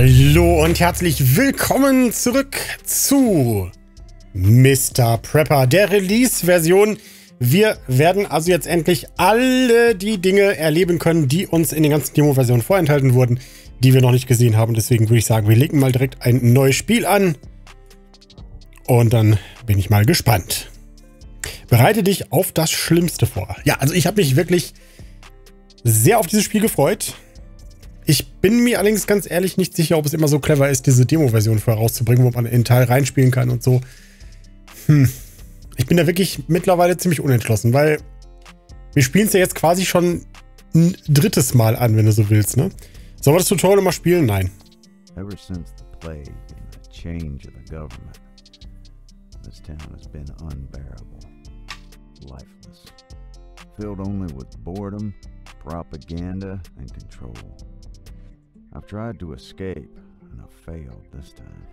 Hallo und herzlich willkommen zurück zu Mr. Prepper, der Release-Version. Wir werden also jetzt endlich alle die Dinge erleben können, die uns in den ganzen Demo-Versionen vorenthalten wurden, die wir noch nicht gesehen haben. Deswegen würde ich sagen, wir legen mal direkt ein neues Spiel an. Und dann bin ich mal gespannt. Bereite dich auf das Schlimmste vor. Ja, also ich habe mich wirklich sehr auf dieses Spiel gefreut. Ich bin mir allerdings ganz ehrlich nicht sicher, ob es immer so clever ist, diese Demo-Version vorher rauszubringen, wo man in Teil reinspielen kann und so. Ich bin da wirklich mittlerweile ziemlich unentschlossen, weil wir spielen es ja jetzt quasi schon ein drittes Mal an, wenn du so willst, ne? Sollen wir das Tutorial mal spielen? Nein. Ever since the plague and the change of the government, this town has been unbearable, lifeless, filled only with boredom, propaganda and control. I've tried to escape and I've failed this time,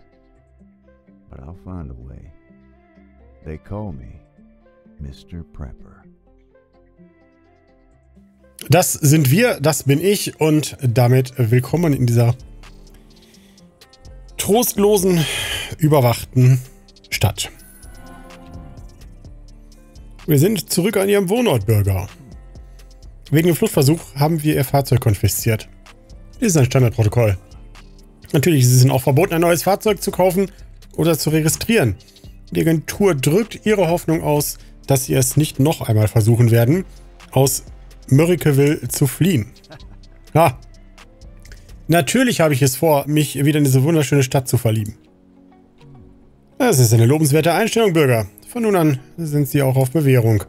but I'll find a way. They call me Mr. Prepper. Das sind wir, das bin ich und damit willkommen in dieser trostlosen, überwachten Stadt. Wir sind zurück an Ihrem Wohnort, Bürger. Wegen dem Fluchtversuch haben wir Ihr Fahrzeug konfisziert. Das ist ein Standardprotokoll. Natürlich ist es Ihnen auch verboten, ein neues Fahrzeug zu kaufen oder zu registrieren. Die Agentur drückt ihre Hoffnung aus, dass sie es nicht noch einmal versuchen werden, aus Murrikeville zu fliehen. Ja, natürlich habe ich es vor, mich wieder in diese wunderschöne Stadt zu verlieben. Das ist eine lobenswerte Einstellung, Bürger. Von nun an sind Sie auch auf Bewährung.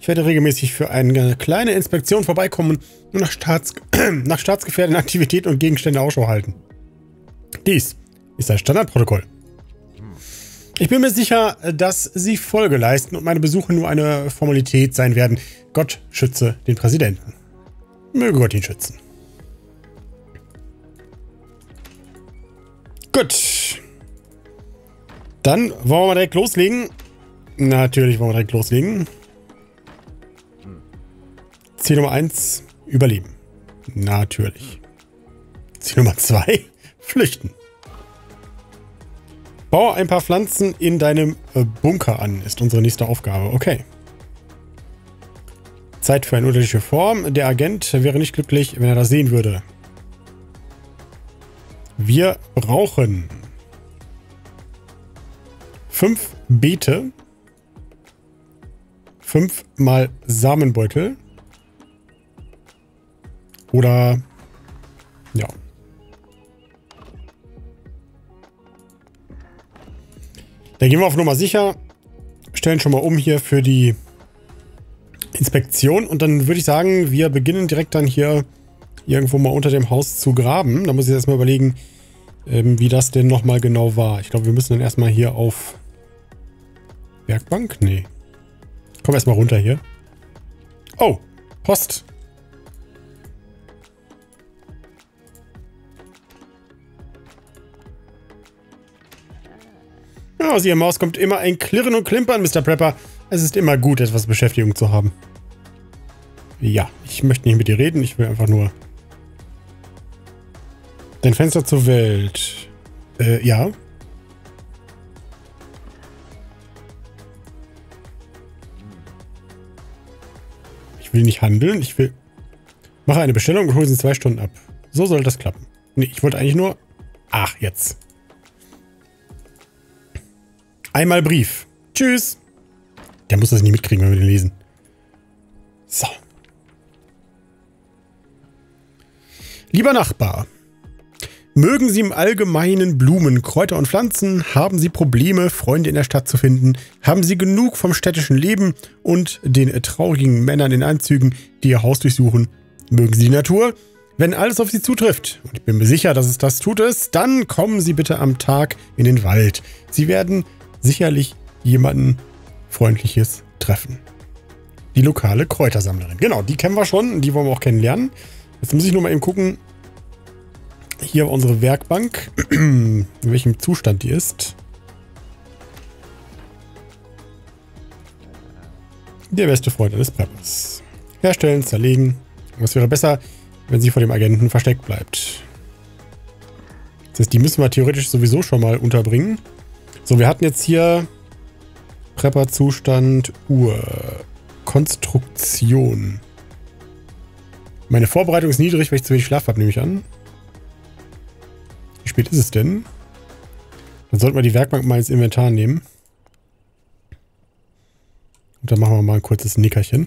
Ich werde regelmäßig für eine kleine Inspektion vorbeikommen und nach staatsgefährdenden Aktivitäten und Gegenstände Ausschau halten. Dies ist ein Standardprotokoll. Ich bin mir sicher, dass Sie Folge leisten und meine Besuche nur eine Formalität sein werden. Gott schütze den Präsidenten. Möge Gott ihn schützen. Gut. Dann wollen wir mal direkt loslegen. Natürlich wollen wir direkt loslegen. Ziel Nummer 1, überleben. Natürlich. Ziel Nummer 2, flüchten. Bau ein paar Pflanzen in deinem Bunker an, ist unsere nächste Aufgabe. Okay. Zeit für eine unterschiedliche Form. Der Agent wäre nicht glücklich, wenn er das sehen würde. Wir brauchen 5 Beete, 5 mal Samenbeutel oder ja. Dann gehen wir auf Nummer sicher, stellen schon mal um hier für die Inspektion und dann würde ich sagen, wir beginnen direkt dann hier irgendwo mal unter dem Haus zu graben. Da muss ich jetzt erstmal überlegen, wie das denn nochmal genau war. Ich glaube, wir müssen dann erstmal hier auf Werkbank? Nee. Komm erstmal runter hier. Oh, Post. Aus Ihrer Maus kommt immer ein Klirren und Klimpern, Mr. Prepper. Es ist immer gut, etwas Beschäftigung zu haben. Ja, ich möchte nicht mit dir reden. Ich will einfach nur... Dein Fenster zur Welt. Ja. Ich will nicht handeln. Ich will... Mache eine Bestellung und hol sie in 2 Stunden ab. So soll das klappen. Nee, ich wollte eigentlich nur... Ach, jetzt. Einmal Brief. Tschüss. Der muss das nicht mitkriegen, wenn wir den lesen. So. Lieber Nachbar. Mögen Sie im Allgemeinen Blumen, Kräuter und Pflanzen? Haben Sie Probleme, Freunde in der Stadt zu finden? Haben Sie genug vom städtischen Leben und den traurigen Männern in Anzügen, die Ihr Haus durchsuchen? Mögen Sie die Natur? Wenn alles auf Sie zutrifft, und ich bin mir sicher, dass es das tut, dann kommen Sie bitte am Tag in den Wald. Sie werden... sicherlich jemanden Freundliches treffen. Die lokale Kräutersammlerin. Genau, die kennen wir schon. Die wollen wir auch kennenlernen. Jetzt muss ich nur mal eben gucken. Hier unsere Werkbank. In welchem Zustand die ist. Der beste Freund eines Preppers. Herstellen, zerlegen. Was wäre besser, wenn sie vor dem Agenten versteckt bleibt. Das heißt, die müssen wir theoretisch sowieso schon mal unterbringen. So, wir hatten jetzt hier Prepperzustand, Uhr, Konstruktion. Meine Vorbereitung ist niedrig, weil ich zu wenig Schlaf habe, nehme ich an. Wie spät ist es denn? Dann sollten wir die Werkbank mal ins Inventar nehmen. Und dann machen wir mal ein kurzes Nickerchen.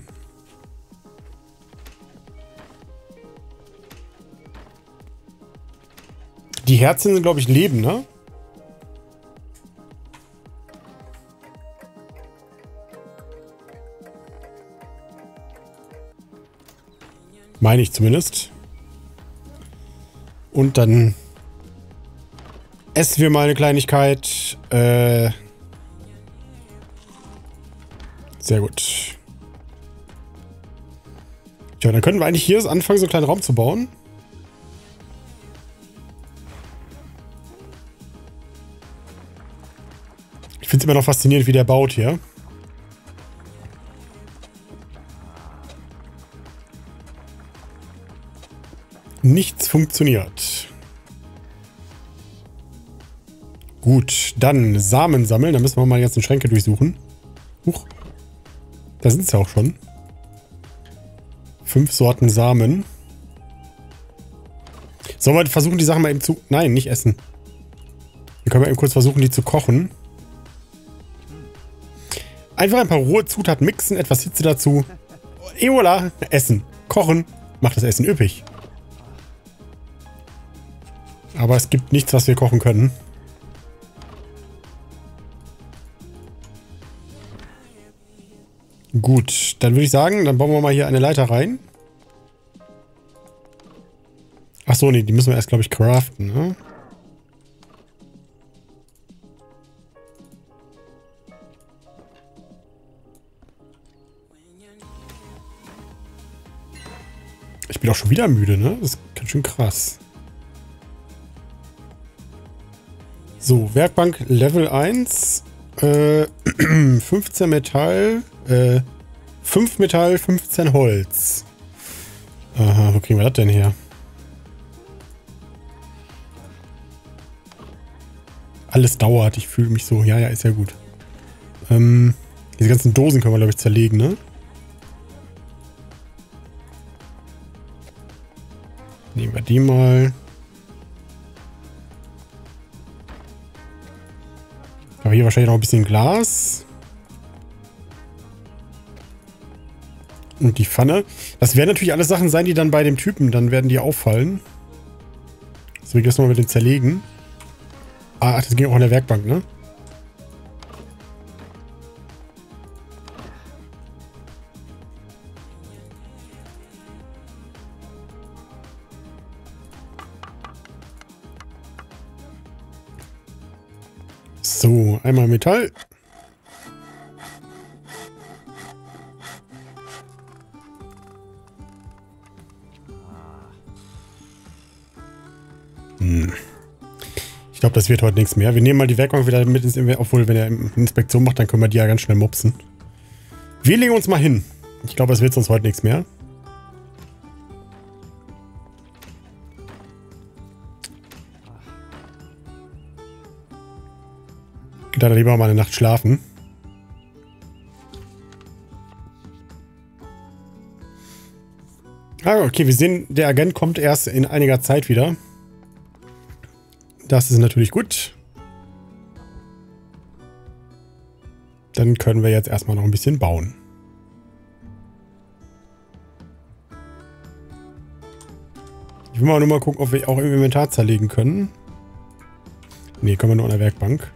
Die Herzen sind, glaube ich, Leben, ne? Meine ich zumindest. Und dann essen wir mal eine Kleinigkeit. Sehr gut. Tja, dann können wir eigentlich hier anfangen, so einen kleinen Raum zu bauen. Ich finde es immer noch faszinierend, wie der baut hier. Nichts funktioniert. Gut, dann Samen sammeln. Da müssen wir mal die ganzen Schränke durchsuchen. Huch. Da sind es ja auch schon. 5 Sorten Samen. Sollen wir versuchen, die Sachen mal eben zu... Nein, nicht essen. Dann können wir eben kurz versuchen, die zu kochen. Einfach ein paar rohe Zutaten mixen, etwas Hitze dazu. Et voilà, essen. Kochen macht das Essen üppig. Aber es gibt nichts, was wir kochen können. Gut, dann würde ich sagen, dann bauen wir mal hier eine Leiter rein. Achso, nee, die müssen wir erst, glaube ich, craften, ne? Ich bin auch schon wieder müde, ne? Das ist ganz schön krass. So, Werkbank Level 1. 15 Metall, 5 Metall, 15 Holz. Aha, wo kriegen wir das denn her? Alles dauert, ich fühle mich so, ja, ist ja gut. Diese ganzen Dosen können wir, glaube ich, zerlegen, ne? Nehmen wir die mal. Aber hier wahrscheinlich noch ein bisschen Glas. Und die Pfanne. Das werden natürlich alles Sachen sein, die dann bei dem Typen, dann werden die auffallen. Deswegen das nochmal mit dem Zerlegen. Ah, das ging auch in der Werkbank, ne? So, einmal Metall. Hm. Ich glaube, das wird heute nichts mehr. Wir nehmen mal die Werkbank wieder mit ins Inventar. Obwohl, wenn er Inspektion macht, dann können wir die ja ganz schnell mopsen. Wir legen uns mal hin. Ich glaube, es wird uns heute nichts mehr. Dann lieber mal eine Nacht schlafen. Ah, okay, wir sehen, der Agent kommt erst in einiger Zeit wieder. Das ist natürlich gut. Dann können wir jetzt erstmal noch ein bisschen bauen. Ich will mal nur mal gucken, ob wir auch im Inventar zerlegen können. Ne, können wir nur an der Werkbank.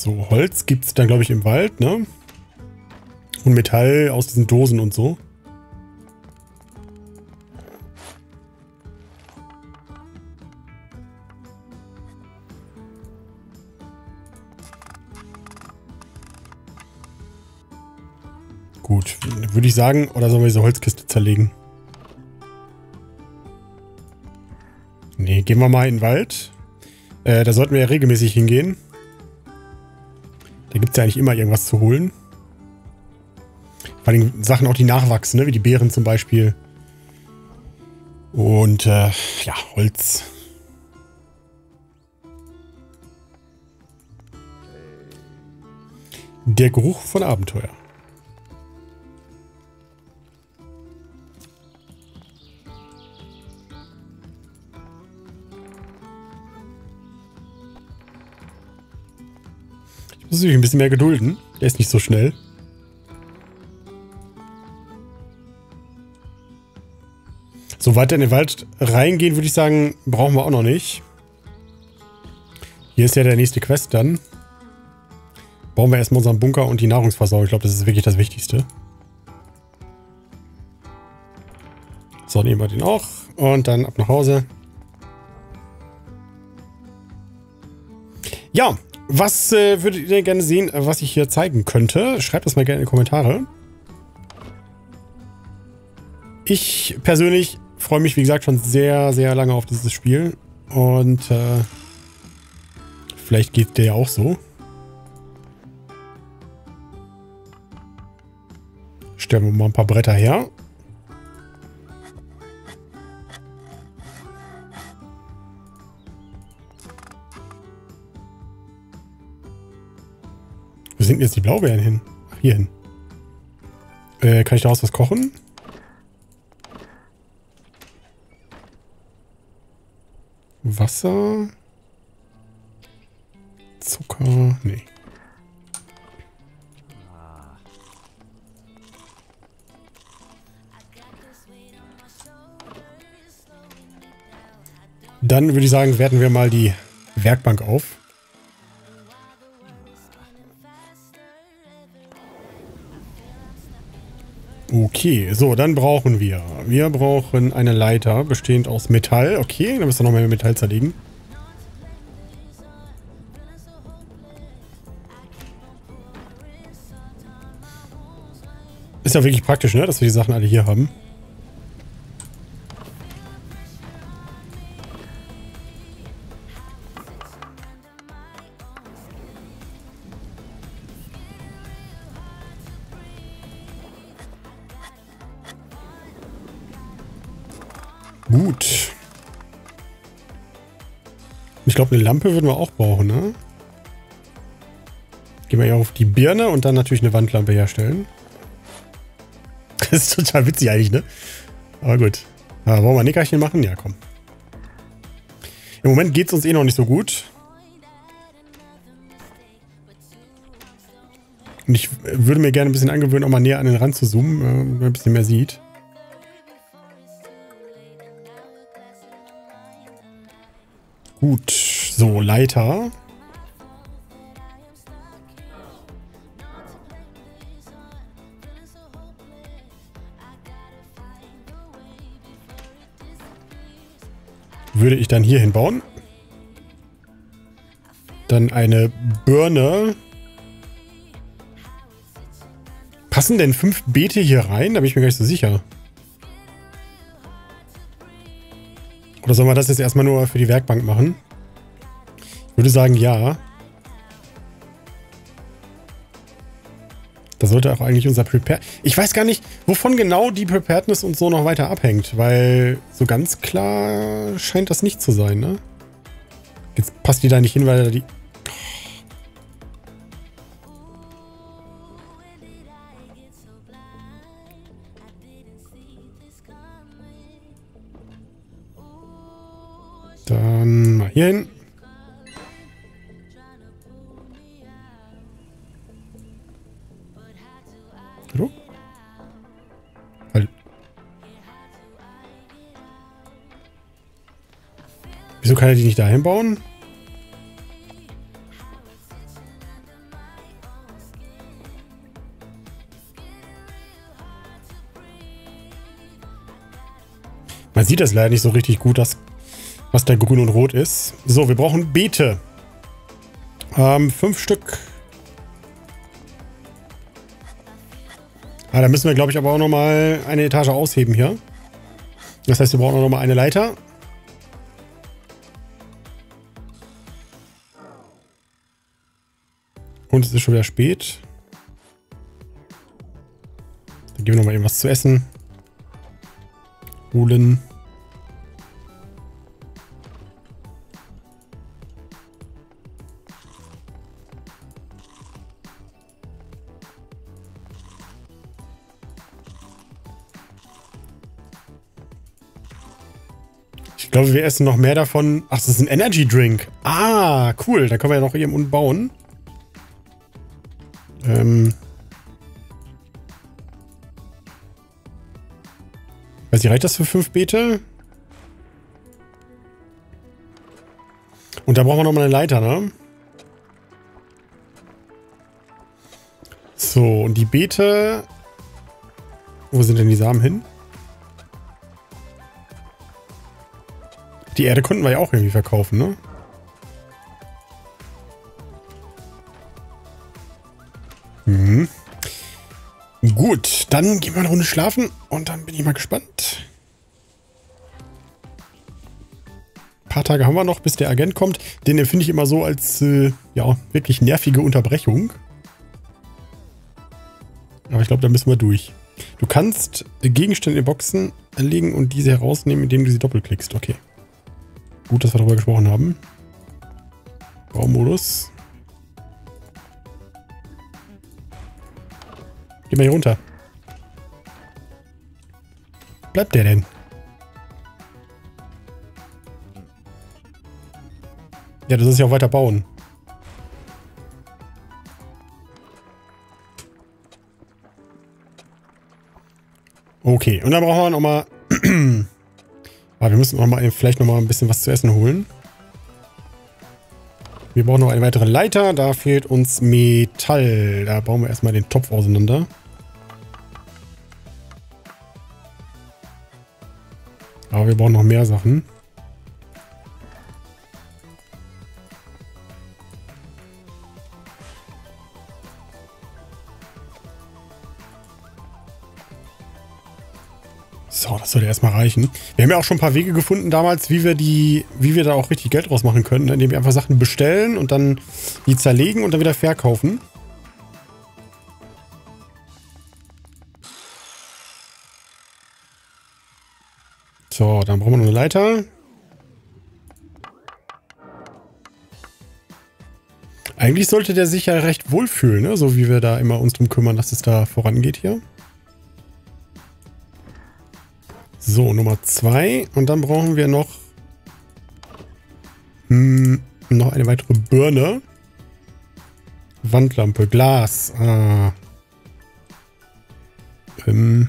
So, Holz gibt es dann, glaube ich, im Wald, ne? Und Metall aus diesen Dosen und so. Gut, würde ich sagen, oder sollen wir diese Holzkiste zerlegen? Ne, gehen wir mal in den Wald. Da sollten wir ja regelmäßig hingehen. Da gibt es ja eigentlich immer irgendwas zu holen. Bei den Sachen auch, die nachwachsen, ne? Wie die Beeren zum Beispiel. Und ja, Holz. Der Geruch von Abenteuer. Ich muss mich ein bisschen mehr gedulden. Der ist nicht so schnell. So, weiter in den Wald reingehen, würde ich sagen, brauchen wir auch noch nicht. Hier ist ja der nächste Quest dann. Bauen wir erstmal unseren Bunker und die Nahrungsversorgung. Ich glaube, das ist wirklich das Wichtigste. So, nehmen wir den auch. Und dann ab nach Hause. Ja, was würdet ihr gerne sehen, was ich hier zeigen könnte? Schreibt das mal gerne in die Kommentare. Ich persönlich freue mich, wie gesagt, schon sehr, sehr lange auf dieses Spiel. Und vielleicht geht der ja auch so. Stellen wir mal ein paar Bretter her. Wo sind jetzt die Blaubeeren hin? Ach, hier hin. Kann ich daraus was kochen? Wasser. Zucker. Nee. Dann würde ich sagen, werten wir mal die Werkbank auf. Okay, so, dann brauchen wir. Wir brauchen eine Leiter, bestehend aus Metall. Okay, dann müssen wir noch mehr Metall zerlegen. Ist ja wirklich praktisch, ne, dass wir die Sachen alle hier haben. Gut. Ich glaube, eine Lampe würden wir auch brauchen, ne? Gehen wir hier auf die Birne und dann natürlich eine Wandlampe herstellen. Das ist total witzig eigentlich, ne? Aber gut. Na, wollen wir ein Nickerchen machen? Ja, komm. Im Moment geht es uns eh noch nicht so gut. Und ich würde mir gerne ein bisschen angewöhnen, auch mal näher an den Rand zu zoomen, wenn man ein bisschen mehr sieht. Gut, so, Leiter. Würde ich dann hier hinbauen. Dann eine Birne. Passen denn 5 Beete hier rein? Da bin ich mir gar nicht so sicher. Oder sollen wir das jetzt erstmal nur für die Werkbank machen? Ich würde sagen, ja. Da sollte auch eigentlich unser Prepare... Ich weiß gar nicht, wovon genau die Preparedness und so noch weiter abhängt. Weil so ganz klar scheint das nicht zu sein, ne? Jetzt passt die da nicht hin, weil da die... Dann mal hier hin. Hallo? Hallo. Wieso kann er die nicht dahin bauen? Man sieht das leider nicht so richtig gut, dass was da grün und rot ist. So, wir brauchen Beete. 5 Stück. Ah, da müssen wir, glaube ich, aber auch nochmal eine Etage ausheben hier. Das heißt, wir brauchen auch nochmal eine Leiter. Und es ist schon wieder spät. gehen wir nochmal eben was zu essen. Holen. Ich glaube, wir essen noch mehr davon. Ach, das ist ein Energy Drink. Ah, cool. Da können wir ja noch eben bauen. Weiß nicht, reicht das für 5 Beete? Und da brauchen wir nochmal eine Leiter, ne? So, und die Beete... Wo sind denn die Samen hin? Die Erde konnten wir ja auch irgendwie verkaufen, ne? Mhm. Gut, dann gehen wir eine Runde schlafen und dann bin ich mal gespannt. Ein paar Tage haben wir noch, bis der Agent kommt. Den empfinde ich immer so als, ja, wirklich nervige Unterbrechung. Aber ich glaube, da müssen wir durch. Du kannst Gegenstände in Boxen anlegen und diese herausnehmen, indem du sie doppelklickst. Okay. Gut, dass wir darüber gesprochen haben. Baumodus. Geh mal hier runter. Bleibt der denn? Ja, das ist ja auch weiter bauen. Okay, und dann brauchen wir nochmal... Aber wir müssen auch mal vielleicht noch mal ein bisschen was zu essen holen. Wir brauchen noch eine weitere Leiter. Da fehlt uns Metall. Da bauen wir erstmal den Topf auseinander. Aber wir brauchen noch mehr Sachen. So, das sollte erstmal reichen. Wir haben ja auch schon ein paar Wege gefunden damals, wie wir da auch richtig Geld draus machen können, indem wir einfach Sachen bestellen und dann die zerlegen und dann wieder verkaufen. So, dann brauchen wir noch eine Leiter. Eigentlich sollte der sich ja recht wohlfühlen, ne? So wie wir da immer uns drum kümmern, dass es da vorangeht hier. So, Nummer 2. Und dann brauchen wir noch... noch eine weitere Birne. Wandlampe, Glas. Ah. Ich bin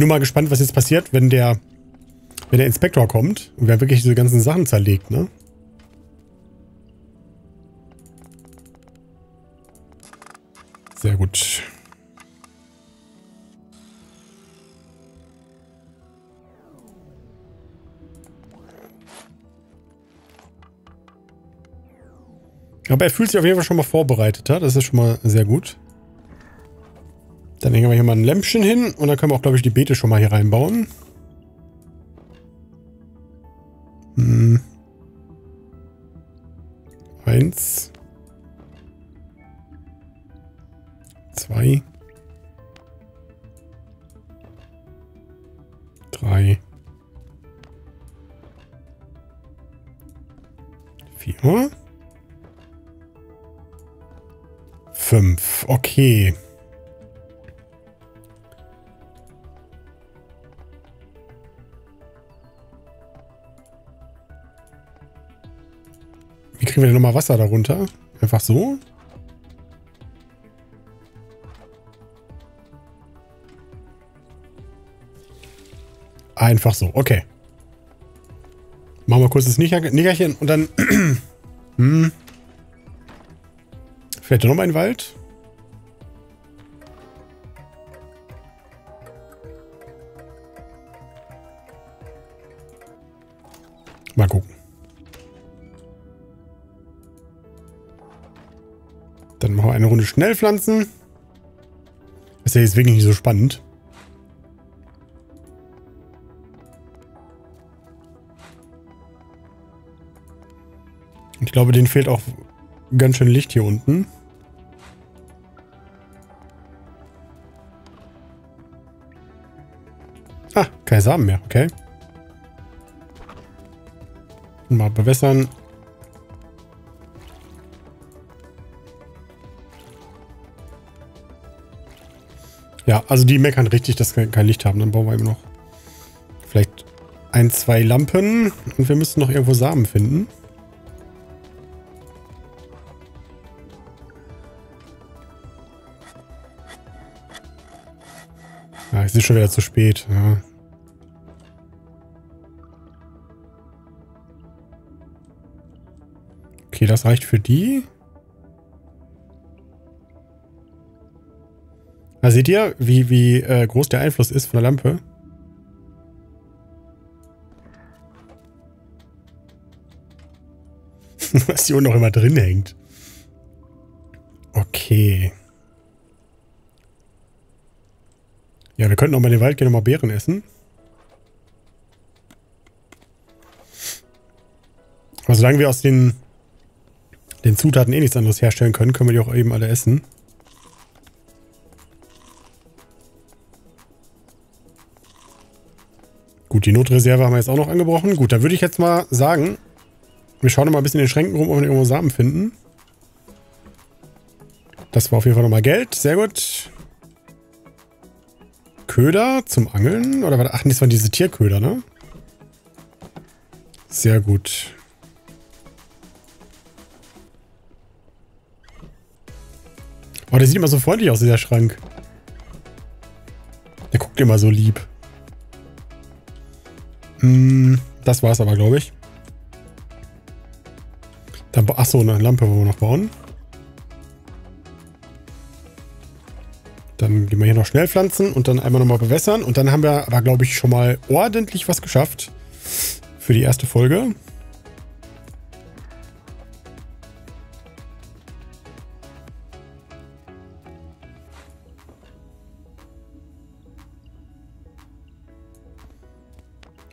nur mal gespannt, was jetzt passiert, wenn der Inspektor kommt und wir haben wirklich diese ganzen Sachen zerlegt, ne? Sehr gut. Aber er fühlt sich auf jeden Fall schon mal vorbereitet, ja? Das ist schon mal sehr gut. Dann hängen wir hier mal ein Lämpchen hin und dann können wir auch, glaube ich, die Beete schon mal hier reinbauen. Eins. Zwei. Drei. Vier. Fünf. Okay. Kriegen wir denn nochmal Wasser darunter? Einfach so? Einfach so, okay. Machen wir kurz das Nickerchen und dann... Vielleicht nochmal ein Wald? Mal gucken. Dann machen wir eine Runde Schnellpflanzen. Das ist ja jetzt wirklich nicht so spannend. glaube, denen fehlt auch ganz schön Licht hier unten. Ah, keine Samen mehr, okay. Mal bewässern. Ja, also die meckern richtig, dass wir kein Licht haben. Dann brauchen wir eben noch vielleicht 1, 2 Lampen. Und wir müssen noch irgendwo Samen finden. Ah, es ist schon wieder zu spät. Ja. Okay, das reicht für die. Da seht ihr, wie groß der Einfluss ist von der Lampe. Was hier unten noch immer drin hängt. Okay. Ja, wir könnten auch mal in den Wald gehen und mal Beeren essen. Aber solange wir aus den Zutaten eh nichts anderes herstellen können, können wir die auch eben alle essen. Gut, die Notreserve haben wir jetzt auch noch angebrochen. Gut, da würde ich jetzt mal sagen, wir schauen noch mal ein bisschen in den Schränken rum, ob wir irgendwo Samen finden. Das war auf jeden Fall nochmal Geld. Sehr gut. Köder zum Angeln? Oder war das? Ach, das waren diese Tierköder, ne? Sehr gut. Oh, der sieht immer so freundlich aus, dieser Schrank. Der guckt immer so lieb. Das war's aber, glaube ich. Achso, eine Lampe wollen wir noch bauen. Dann gehen wir hier noch schnell pflanzen und dann einmal nochmal bewässern. Und dann haben wir aber, glaube ich, schon mal ordentlich was geschafft für die erste Folge.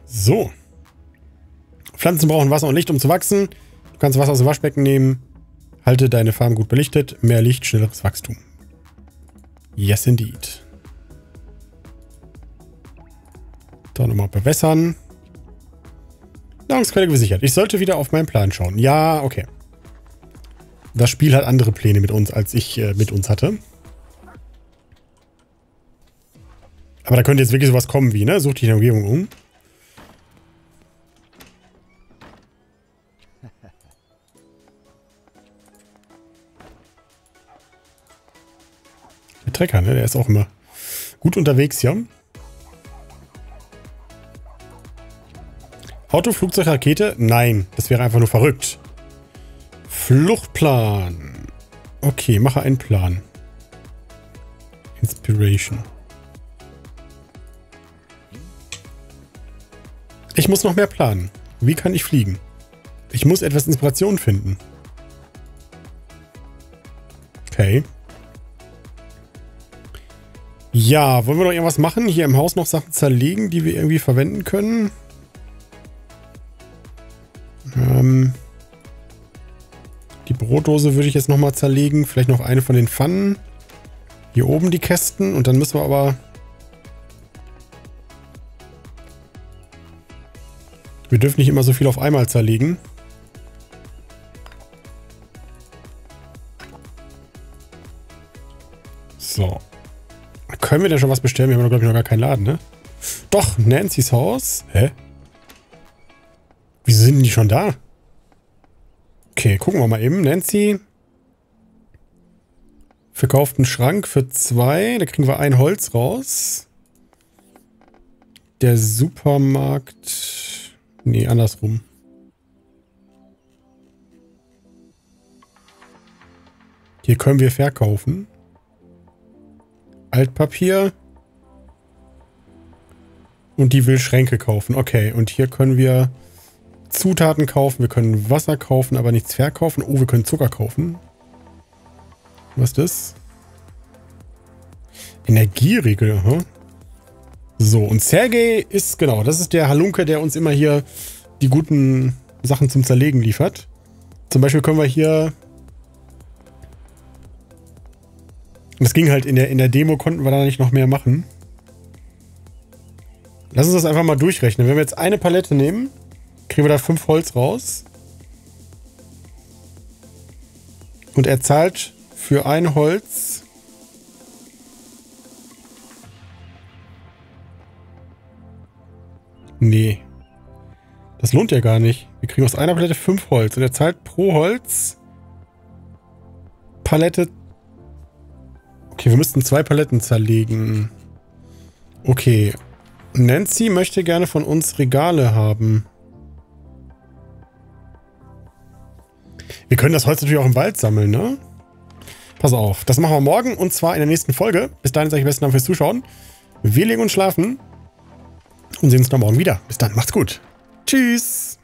So. Pflanzen brauchen Wasser und Licht, um zu wachsen. Du kannst Wasser aus dem Waschbecken nehmen. Halte deine Farm gut belichtet. Mehr Licht, schnelleres Wachstum. Yes, indeed. Dann nochmal bewässern. Nahrungsquelle gesichert. Ich sollte wieder auf meinen Plan schauen. Ja, okay. Das Spiel hat andere Pläne mit uns, als ich mit uns hatte. Aber da könnte jetzt wirklich sowas kommen wie, ne? Such dich in der Umgebung um. Trecker, ne? Der ist auch immer gut unterwegs hier. Auto, Flugzeug, Rakete? Nein, das wäre einfach nur verrückt. Fluchtplan. Okay, mache einen Plan. Inspiration. Ich muss noch mehr planen. Wie kann ich fliegen? Ich muss etwas Inspiration finden. Okay. Ja, wollen wir noch irgendwas machen? Hier im Haus noch Sachen zerlegen, die wir irgendwie verwenden können. Die Brotdose würde ich jetzt nochmal zerlegen. Vielleicht noch eine von den Pfannen. Hier oben die Kästen. Und dann müssen wir aber... Wir dürfen nicht immer so viel auf einmal zerlegen. So. Können wir denn schon was bestellen? Wir haben, glaube ich, noch gar keinen Laden, ne? Doch, Nancy's Haus. Hä? Wieso sind die schon da? Okay, gucken wir mal eben. Nancy verkauft einen Schrank für 2. Da kriegen wir ein Holz raus. Der Supermarkt... Nee, andersrum. Hier können wir verkaufen. Altpapier. Und die will Schränke kaufen. Okay, und hier können wir Zutaten kaufen. Wir können Wasser kaufen, aber nichts verkaufen. Oh, wir können Zucker kaufen. Was ist das? Energieriegel. Huh? So, und Sergej ist, genau, das ist der Halunke, der uns immer hier die guten Sachen zum Zerlegen liefert. Zum Beispiel können wir hier... Das ging halt in der Demo, konnten wir da nicht noch mehr machen. Lass uns das einfach mal durchrechnen. Wenn wir jetzt eine Palette nehmen, kriegen wir da 5 Holz raus. Und er zahlt für ein Holz 5. Nee. Das lohnt ja gar nicht. Wir kriegen aus einer Palette 5 Holz. Und er zahlt pro Holz Palette... Okay, wir müssten 2 Paletten zerlegen. Okay. Nancy möchte gerne von uns Regale haben. Wir können das Holz natürlich auch im Wald sammeln, ne? Pass auf. Das machen wir morgen und zwar in der nächsten Folge. Bis dahin sage ich besten Dank fürs Zuschauen. Wir legen uns schlafen. Und sehen uns dann morgen wieder. Bis dann, macht's gut. Tschüss.